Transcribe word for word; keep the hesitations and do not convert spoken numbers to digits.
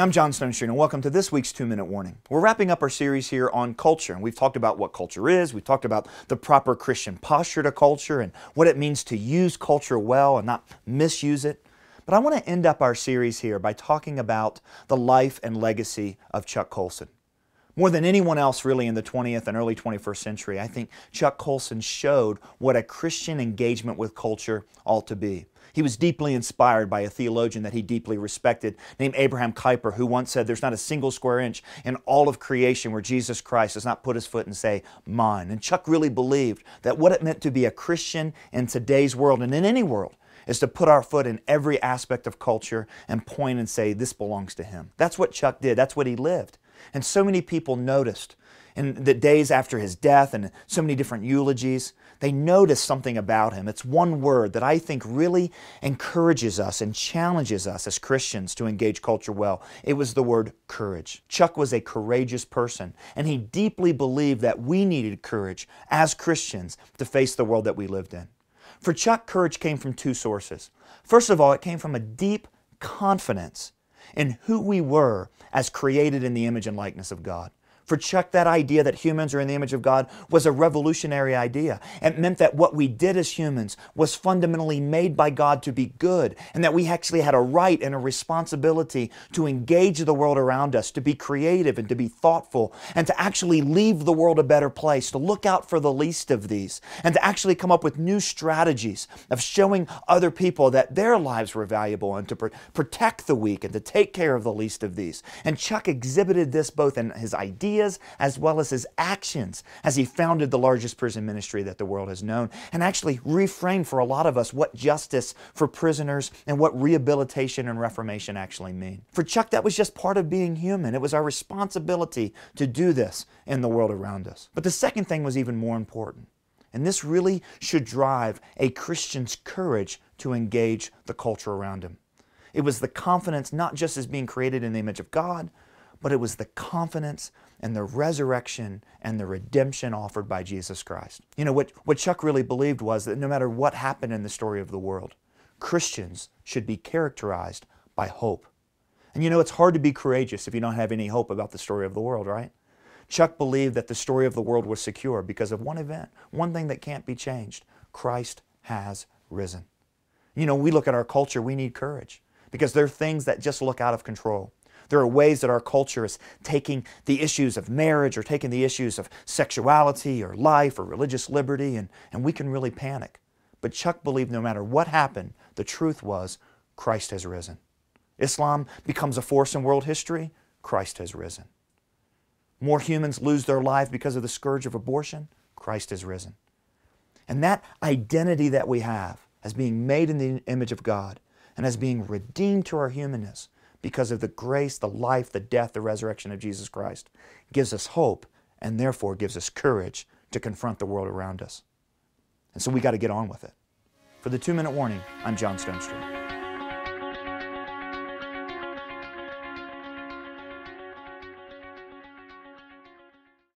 Hi, I'm John Stonestreet, and welcome to this week's Two Minute Warning. We're wrapping up our series here on culture, and we've talked about what culture is, we've talked about the proper Christian posture to culture, and what it means to use culture well and not misuse it. But I want to end up our series here by talking about the life and legacy of Chuck Colson. More than anyone else really in the twentieth and early twenty-first century, I think Chuck Colson showed what a Christian engagement with culture ought to be. He was deeply inspired by a theologian that he deeply respected named Abraham Kuyper, who once said there's not a single square inch in all of creation where Jesus Christ does not put his foot and say, mine. And Chuck really believed that what it meant to be a Christian in today's world and in any world is to put our foot in every aspect of culture and point and say, this belongs to him. That's what Chuck did. That's what he lived. And so many people noticed in the days after his death and so many different eulogies, they noticed something about him. It's one word that I think really encourages us and challenges us as Christians to engage culture well. It was the word courage. Chuck was a courageous person, and he deeply believed that we needed courage as Christians to face the world that we lived in. For Chuck, courage came from two sources. First of all, it came from a deep confidence in who we were as created in the image and likeness of God. For Chuck, that idea that humans are in the image of God was a revolutionary idea. It meant that what we did as humans was fundamentally made by God to be good, and that we actually had a right and a responsibility to engage the world around us, to be creative and to be thoughtful, and to actually leave the world a better place, to look out for the least of these, and to actually come up with new strategies of showing other people that their lives were valuable, and to pr- protect the weak and to take care of the least of these. And Chuck exhibited this both in his ideas as well as his actions as he founded the largest prison ministry that the world has known, and actually reframed for a lot of us what justice for prisoners and what rehabilitation and reformation actually mean. For Chuck, that was just part of being human. It was our responsibility to do this in the world around us. But the second thing was even more important, and this really should drive a Christian's courage to engage the culture around him. It was the confidence not just as being created in the image of God, but it was the confidence and the resurrection and the redemption offered by Jesus Christ. You know, what, what Chuck really believed was that no matter what happened in the story of the world, Christians should be characterized by hope. And you know, it's hard to be courageous if you don't have any hope about the story of the world, right? Chuck believed that the story of the world was secure because of one event, one thing that can't be changed. Christ has risen. You know, we look at our culture, we need courage because there are things that just look out of control. There are ways that our culture is taking the issues of marriage or taking the issues of sexuality or life or religious liberty, and, and we can really panic. But Chuck believed no matter what happened, the truth was Christ has risen. Islam becomes a force in world history, Christ has risen. More humans lose their life because of the scourge of abortion, Christ has risen. And that identity that we have as being made in the image of God and as being redeemed to our humanness because of the grace, the life, the death, the resurrection of Jesus Christ, gives us hope and therefore gives us courage to confront the world around us. And so we got to get on with it. For the Two Minute Warning, I'm John Stonestreet.